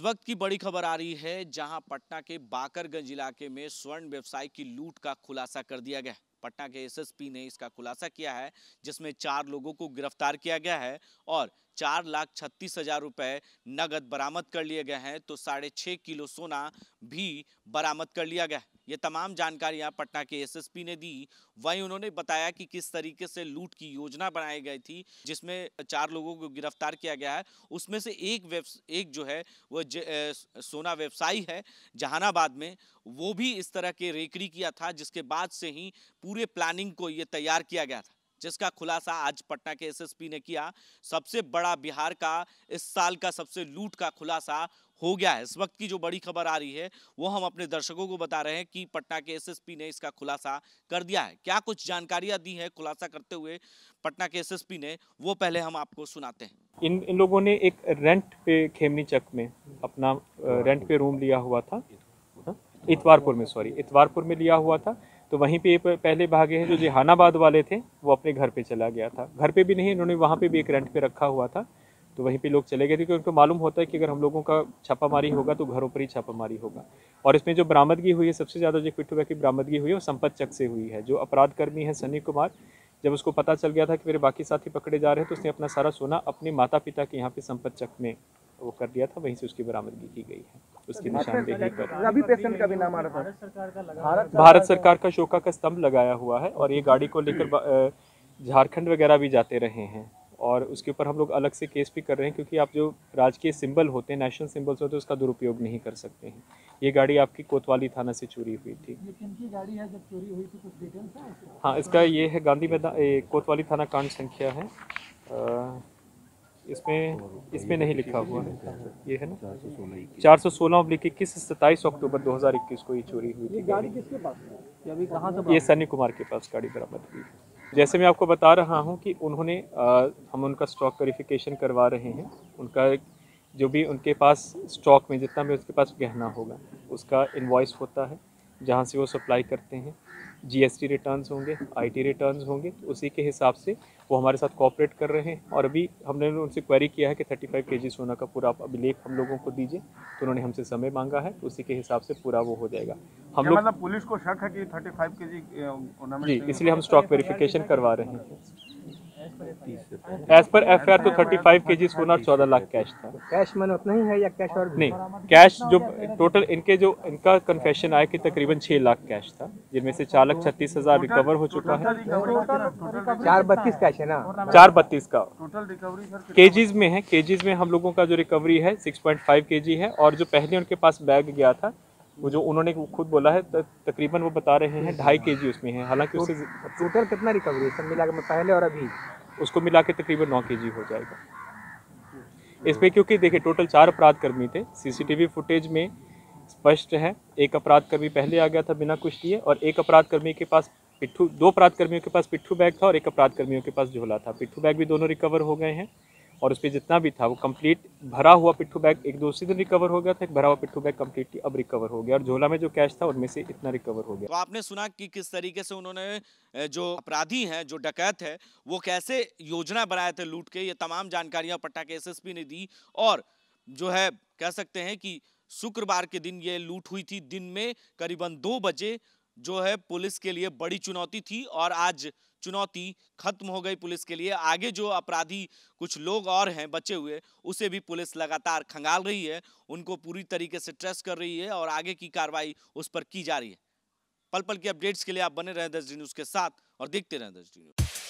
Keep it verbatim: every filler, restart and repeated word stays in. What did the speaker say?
इस वक्त की बड़ी खबर आ रही है जहां पटना के बाकरगंज इलाके में स्वर्ण व्यवसाय की लूट का खुलासा कर दिया गया है। पटना के एसएसपी ने इसका खुलासा किया है जिसमें चार लोगों को गिरफ्तार किया गया है और चार लाख छत्तीस हजार रुपये नगद बरामद कर लिए गए हैं तो साढ़े छः किलो सोना भी बरामद कर लिया गया है। ये तमाम जानकारियां पटना के एसएसपी ने दी। वहीं उन्होंने बताया कि किस तरीके से लूट की योजना बनाई गई थी जिसमें चार लोगों को गिरफ्तार किया गया है। उसमें से एक एक जो है वो ज, ए, सोना व्यवसायी है जहानाबाद में, वो भी इस तरह के रेकड़ी किया था जिसके बाद से ही पूरे प्लानिंग को ये तैयार किया गया था, जिसका खुलासा आज पटना के एसएसपी ने किया। सबसे बड़ा बिहार का इस साल का सबसे लूट का खुलासा हो गया है। इस वक्त की जो बड़ी खबर आ रही है वो हम अपने दर्शकों को बता रहे हैं कि पटना के एसएसपी ने इसका खुलासा कर दिया है। क्या कुछ जानकारियां दी हैं खुलासा करते हुए पटना के एसएसपी ने, वो पहले हम आपको सुनाते हैं। इन इन लोगों ने एक रेंट पे खेमनी चक में अपना रेंट पे रूम लिया हुआ था, इतवारपुर में, सॉरी इतवारपुर में लिया हुआ था। तो वहीं पे पहले भागे हैं जो जहानाबाद वाले थे, वो अपने घर पे चला गया था। घर पे भी नहीं, इन्होंने वहाँ पे भी एक रेंट पे रखा हुआ था, तो वहीं पे लोग चले गए थे क्योंकि उनको मालूम होता है कि अगर हम लोगों का छापामारी होगा तो घरों पर ही छापामारी होगा। और इसमें जो बरामदगी हुई है, सबसे ज़्यादा जो फिट हुआ की बरामदगी हुई है वो संपत्त चक से हुई है। जो अपराधकर्मी है सनी कुमार, जब उसको पता चल गया था कि मेरे बाकी साथी पकड़े जा रहे हैं, तो उसने अपना सारा सोना अपने माता पिता के यहाँ पे संपत्त चक में वो कर दिया था। वहीं से उसकी बरामदगी की गई है, उसकी निशानदेही पर। रवि पेशेंट का भी नाम आ रहा था। भारत सरकार का शोका का स्तंभ लगाया हुआ है और ये गाड़ी को लेकर झारखंड वगैरह भी जाते रहे हैं और उसके ऊपर हम लोग अलग से केस भी कर रहे हैं क्योंकि आप जो राजकीय सिंबल होते हैं, नेशनल सिंबल्स होते हैं, उसका दुरुपयोग नहीं कर सकते हैं। ये गाड़ी आपकी कोतवाली थाना से चोरी हुई थी। लेकिन की गाड़ी है, जब चोरी हुई थी कुछ डिटेल्स है? हाँ, इसका ये है गांधी मैदान कोतवाली थाना कांड संख्या है, इसमें इसमें नहीं लिखा हुआ है, ये है ना चार सौ सोलह अब्लिक इक्कीस, सत्ताईस अक्टूबर दो हज़ार इक्कीस को ये चोरी हुई थी। गाड़ी किसके पास? ये सनी कुमार के पास गाड़ी बरामद हुई। जैसे मैं आपको बता रहा हूं कि उन्होंने आ, हम उनका स्टॉक वेरिफिकेशन करवा रहे हैं। उनका जो भी उनके पास स्टॉक में जितना भी उसके पास गहना होगा उसका इन्वॉइस होता है जहां से वो सप्लाई करते हैं। जीएसटी रिटर्न्स होंगे, आईटी रिटर्न्स होंगे, उसी के हिसाब से वो हमारे साथ कोऑपरेट कर रहे हैं। और अभी हमने उनसे क्वेरी किया है कि पैंतीस केजी सोना का पूरा आप अभिलेख हम लोगों को दीजिए, तो उन्होंने हमसे समय मांगा है, उसी के हिसाब से पूरा वो हो जाएगा। हम लोग मतलब पुलिस को शक है कि पैंतीस केजी, जी इसलिए हम स्टॉक वेरिफिकेशन करवा रहे हैं। As per F I R तो पैंतीस केजी सोना और चौदह लाख कैश था। कैश मैंने उतना ही है या कैश और नहीं? कैश जो टोटल इनके जो इनका कन्फेशन आया कि तकरीबन छः लाख कैश था, जिनमें से चार लाख छत्तीस हजार रिकवर हो चुका है। चार बत्तीस कैश है ना, चार बत्तीस का टोटल रिकवरी केजीज में है। केजीज में हम लोगों का जो रिकवरी है सिक्स पॉइंट फाइव केजी है। और जो पहले उनके पास बैग गया था वो जो उन्होंने खुद बोला है तकरीबन वो बता रहे हैं ढाई केजी उसमें है। हालांकि उससे टोटल कितना रिकवरी है सब मिला के पहले और अभी उसको मिला के तकरीबन नौ केजी हो जाएगा इसमें। क्योंकि देखिए टोटल चार अपराधकर्मी थे, सीसीटीवी फुटेज में स्पष्ट है। एक अपराधकर्मी पहले आ गया था बिना कुछ लिए और एक अपराधकर्मी के पास पिट्ठू, दो अपराधकर्मियों के पास पिट्ठू बैग था और एक अपराधकर्मियों के पास झोला था। पिट्ठू बैग भी दोनों रिकवर हो गए हैं और उस पर जितना भी था वो कंप्लीट भरा हुआ पिट्ठू बैग एक दूसरे दिन रिकवर हो गया था। एक भरा हुआ पिट्ठू बैग कंप्लीटली अब रिकवर हो गया और झोला में जो कैश था उनमें से इतना रिकवर हो गया। तो आपने सुना कि किस तरीके से उन्होंने जो अपराधी हैं, जो डकैत है, वो कैसे योजना बनाए थे लूट के। ये तमाम जानकारियां पटना के एसएसपी ने दी और जो है कह सकते हैं कि शुक्रवार के दिन ये लूट हुई थी। दिन में करीबन दो बजे जो है पुलिस के लिए बड़ी चुनौती थी और आज चुनौती खत्म हो गई पुलिस के लिए। आगे जो अपराधी कुछ लोग और हैं बचे हुए, उसे भी पुलिस लगातार खंगाल रही है, उनको पूरी तरीके से ट्रेस कर रही है और आगे की कार्रवाई उस पर की जा रही है। पल पल की अपडेट्स के लिए आप बने रहें दस डी न्यूज़ के साथ और देखते रहें दस डी न्यूज़।